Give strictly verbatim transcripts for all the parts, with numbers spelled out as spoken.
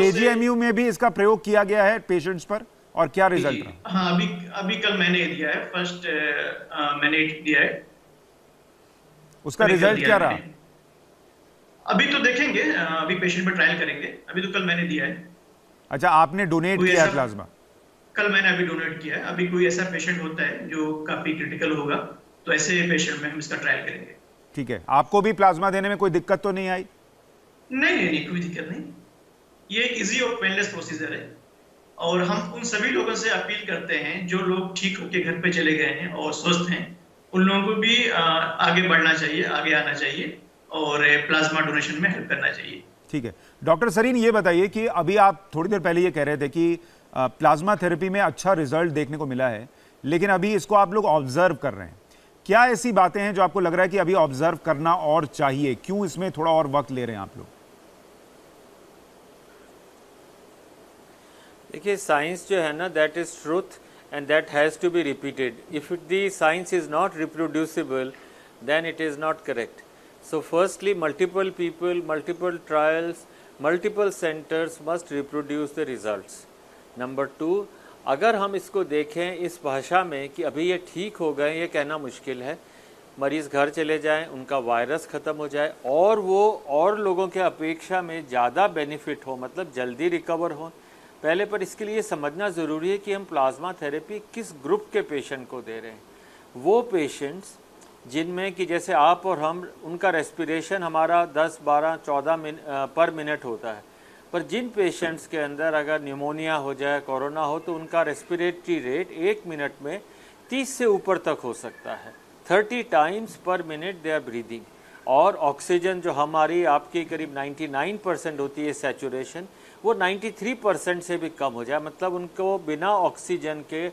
एजीएमयू में भी इसका प्रयोग किया गया है पेशेंट्स पर और क्या रिजल्ट रहा? हाँ, अभी अभी कल मैंने दिया है, फर्स्ट मैंने दिया है, उसका रिजल्ट क्या रहा? अभी तो देखेंगे, अभी पेशेंट पर ट्रायल करेंगे, अभी तो कल मैंने दिया है। अच्छा, आपने डोनेट किया है प्लाज्मा? कल मैंने अभी डोनेट किया है। अभी कोई ऐसा पेशेंट होता है जो काफी क्रिटिकल होगा तो ऐसे पेशेंट में हम इसका ट्रायल करेंगे। ठीक है, आपको भी प्लाज्मा देने में कोई दिक्कत तो नहीं आई? नहीं नहीं नहीं, कोई दिक्कत नहीं। ये इजी और पेनलेस प्रोसीजर है और हम उन सभी लोगों से अपील करते हैं जो लोग ठीक होकर घर पे चले गए हैं और स्वस्थ हैं, उन लोगों को भी आगे बढ़ना चाहिए, आगे आना चाहिए और प्लाज्मा डोनेशन में हेल्प करना चाहिए। ठीक है, डॉक्टर सरीन ये बताइए कि अभी आप थोड़ी देर पहले ये कह रहे थे कि प्लाज्मा थेरेपी में अच्छा रिजल्ट देखने को मिला है, लेकिन अभी इसको आप लोग ऑब्जर्व कर रहे हैं। क्या ऐसी बातें हैं जो आपको लग रहा है कि अभी ऑब्जर्व करना और चाहिए, क्यों इसमें थोड़ा और वक्त ले रहे हैं आप लोग? देखिए, साइंस जो है ना, that is truth and that has to be repeated. If the science is not reproducible then it is not correct. So firstly multiple people, multiple trials, multiple centres must reproduce the results. Number two, अगर हम इसको देखें इस भाषा में कि अभी ये ठीक हो गए, ये कहना मुश्किल है। मरीज़ घर चले जाएं, उनका वायरस ख़त्म हो जाए और वो और लोगों के अपेक्षा में ज़्यादा बेनिफिट हो, मतलब जल्दी रिकवर हो पहले। पर इसके लिए समझना ज़रूरी है कि हम प्लाज्मा थेरेपी किस ग्रुप के पेशेंट को दे रहे हैं। वो पेशेंट्स जिनमें कि जैसे आप और हम, उनका रेस्पिरेशन हमारा दस बारह चौदह मिन, पर मिनट होता है, पर जिन पेशेंट्स के अंदर अगर न्यूमोनिया हो जाए, कोरोना हो, तो उनका रेस्पिरेटरी रेट एक मिनट में तीस से ऊपर तक हो सकता है। Thirty times per minute they are breathing और ऑक्सीजन जो हमारी आपकी करीब निन्यानवे परसेंट होती है सैचुरेशन, वो तिरानवे परसेंट से भी कम हो जाए, मतलब उनको बिना ऑक्सीजन के,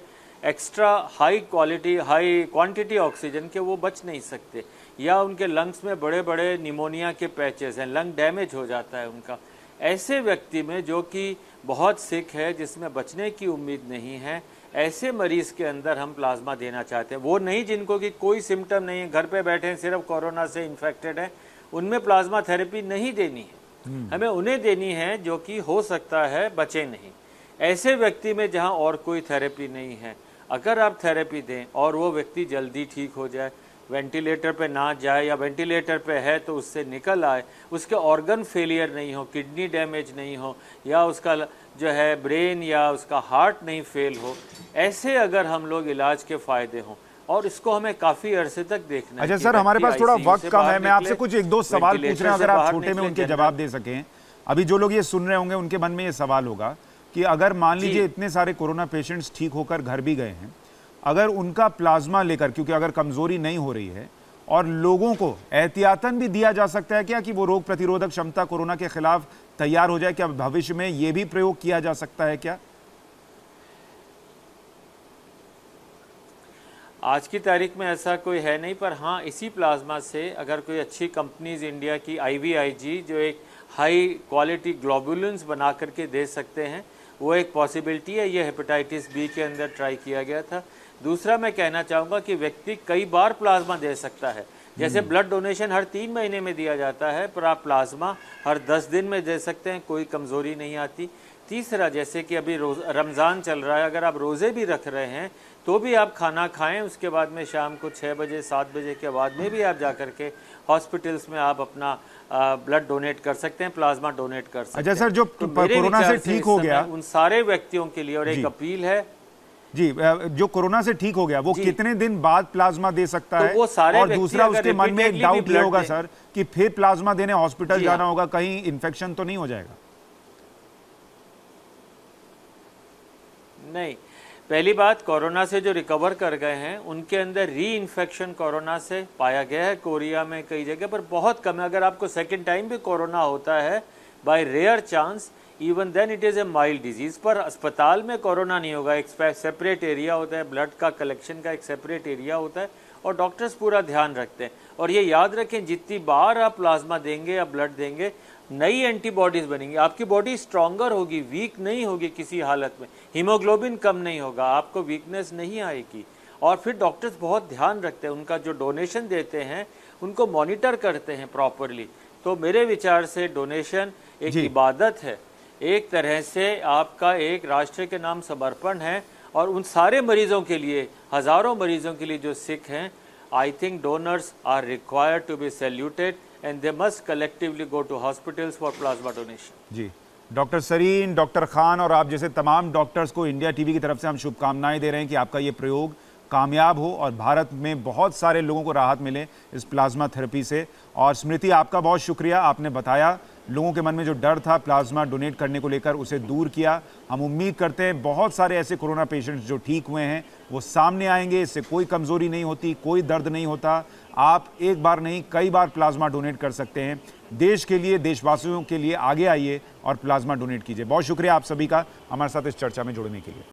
extra high quality high quantity oxygen के वो बच नहीं सकते, या उनके लंग्स में बड़े बड़े निमोनिया के पैचेस हैं, लंग डैमेज हो जाता है उनका। ऐसे व्यक्ति में जो कि बहुत सिक है, जिसमें बचने की उम्मीद नहीं है, ऐसे मरीज़ के अंदर हम प्लाज्मा देना चाहते हैं। वो नहीं जिनको कि कोई सिम्टम नहीं है, घर पे बैठे हैं, सिर्फ कोरोना से इन्फेक्टेड हैं, उनमें प्लाज्मा थेरेपी नहीं देनी है। हमें उन्हें देनी है जो कि हो सकता है बचे नहीं। ऐसे व्यक्ति में जहाँ और कोई थेरेपी नहीं है, अगर आप थेरेपी दें और वो व्यक्ति जल्दी ठीक हो जाए, वेंटिलेटर पे ना जाए या वेंटिलेटर पे है तो उससे निकल आए, उसके ऑर्गन फेलियर नहीं हो, किडनी डैमेज नहीं हो, या उसका जो है ब्रेन या उसका हार्ट नहीं फेल हो, ऐसे अगर हम लोग इलाज के फ़ायदे हों। और इसको हमें काफ़ी अरसे तक देखना है। अच्छा सर, हमारे पास थोड़ा वक्त कम है, मैं आपसे कुछ एक दो सवाल पूछ रहा हूँ, अगर आप छोटे में उनके जवाब दे सकें। अभी जो लोग ये सुन रहे होंगे उनके मन में ये सवाल होगा कि अगर मान लीजिए इतने सारे कोरोना पेशेंट्स ठीक होकर घर भी गए हैं, अगर उनका प्लाज्मा लेकर, क्योंकि अगर कमजोरी नहीं हो रही है और लोगों को एहतियातन भी दिया जा सकता है क्या कि वो रोग प्रतिरोधक क्षमता कोरोना के खिलाफ तैयार हो जाए, क्या भविष्य में ये भी प्रयोग किया जा सकता है क्या? आज की तारीख में ऐसा कोई है नहीं, पर हाँ, इसी प्लाज्मा से अगर कोई अच्छी कंपनीज इंडिया की आई वी आई जो एक हाई क्वालिटी ग्लोबुलेंस बना करके दे सकते हैं, वो एक पॉसिबिलिटी है। ये हेपेटाइटिस बी के अंदर ट्राई किया गया था। दूसरा मैं कहना चाहूँगा कि व्यक्ति कई बार प्लाज्मा दे सकता है, जैसे ब्लड डोनेशन हर तीन महीने में दिया जाता है, पर आप प्लाज्मा हर दस दिन में दे सकते हैं, कोई कमज़ोरी नहीं आती। तीसरा, जैसे कि अभी रोज़ रमज़ान चल रहा है, अगर आप रोज़े भी रख रहे हैं तो भी आप खाना खाएं, उसके बाद में शाम को छः बजे सात बजे के बाद में भी आप जा कर के हॉस्पिटल्स में आप अपना ब्लड डोनेट कर सकते हैं, प्लाज्मा डोनेट कर सकते हैं। अच्छा सर, जो तो कोरोना से ठीक हो गया उन सारे व्यक्तियों के लिए और एक अपील है जी, जो कोरोना से ठीक हो गया वो कितने दिन बाद प्लाज्मा दे सकता तो है? वो सारे, और दूसरा उसके मन में एक डाउट ये होगा सर कि फिर प्लाज्मा देने हॉस्पिटल जाना होगा, कहीं इन्फेक्शन तो नहीं हो जाएगा? नहीं, पहली बात, कोरोना से जो रिकवर कर गए हैं उनके अंदर री इन्फेक्शन कोरोना से पाया गया है, कोरिया में कई जगह पर बहुत कम है। अगर आपको सेकेंड टाइम भी कोरोना होता है by rare chance, even then it is a mild disease, पर अस्पताल में कोरोना नहीं होगा। एक सेपरेट एरिया होता है, ब्लड का कलेक्शन का एक सेपरेट एरिया होता है और डॉक्टर्स पूरा ध्यान रखते हैं। और ये याद रखें, जितनी बार आप प्लाज्मा देंगे या ब्लड देंगे, नई एंटीबॉडीज़ बनेंगी, आपकी बॉडी स्ट्रॉन्गर होगी, वीक नहीं होगी किसी हालत में, हीमोग्लोबिन कम नहीं होगा, आपको वीकनेस नहीं आएगी। और फिर डॉक्टर्स बहुत ध्यान रखते हैं, उनका जो डोनेशन देते हैं उनको मॉनिटर करते हैं प्रॉपरली। तो मेरे विचार से डोनेशन एक इबादत है, एक तरह से आपका एक राष्ट्र के नाम समर्पण है। और उन सारे मरीजों के लिए, हज़ारों मरीजों के लिए जो सिख हैं, I think donors are required to be saluted and they must collectively go to hospitals for plasma donation. जी, डॉक्टर सरीन, डॉक्टर खान और आप जैसे तमाम डॉक्टर्स को इंडिया टीवी की तरफ से हम शुभकामनाएं दे रहे हैं कि आपका ये प्रयोग कामयाब हो और भारत में बहुत सारे लोगों को राहत मिले इस प्लाज्मा थेरेपी से। और स्मृति, आपका बहुत शुक्रिया, आपने बताया, लोगों के मन में जो डर था प्लाज्मा डोनेट करने को लेकर उसे दूर किया। हम उम्मीद करते हैं बहुत सारे ऐसे कोरोना पेशेंट्स जो ठीक हुए हैं वो सामने आएंगे, इससे कोई कमज़ोरी नहीं होती, कोई दर्द नहीं होता। आप एक बार नहीं कई बार प्लाज्मा डोनेट कर सकते हैं। देश के लिए, देशवासियों के लिए आगे आइए और प्लाज्मा डोनेट कीजिए। बहुत शुक्रिया आप सभी का हमारे साथ इस चर्चा में जुड़ने के लिए।